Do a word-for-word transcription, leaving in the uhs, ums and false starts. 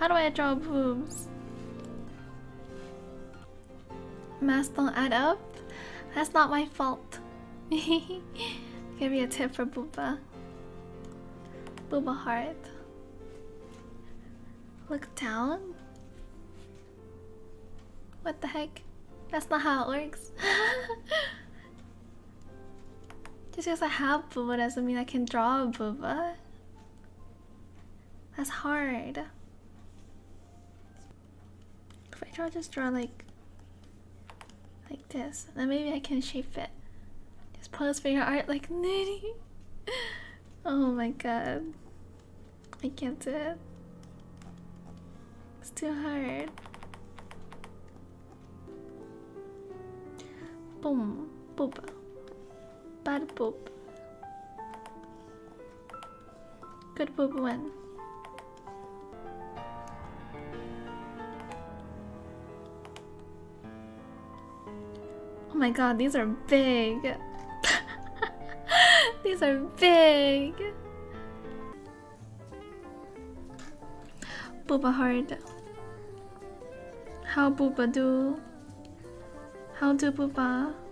How do I draw boobs? Mass don't add up? That's not my fault. Give me a tip for booba. Booba heart. Look down? What the heck? That's not how it works. Just because I have booba doesn't mean I can draw a booba. That's hard. If I draw, just draw like like this, and then maybe I can shape it. Just pose for your art like nitty. Oh my god, I can't do it. It's too hard. Boom, booba, bad boob, good boob one. Oh my god, these are big. These are big. Booba hard. How booba do? How do booba?